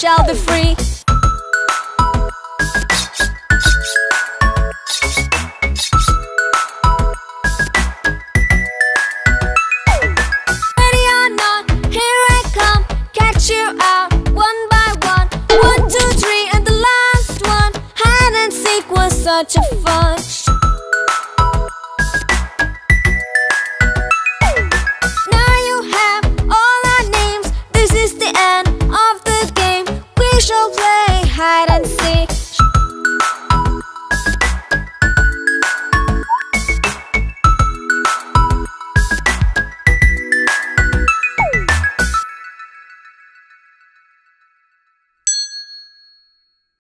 shall be free. Ready or not, here I come. Catch you out, one by one. 1, 2, 3, and the last one. Hide and seek was such a fun. Hide and seek.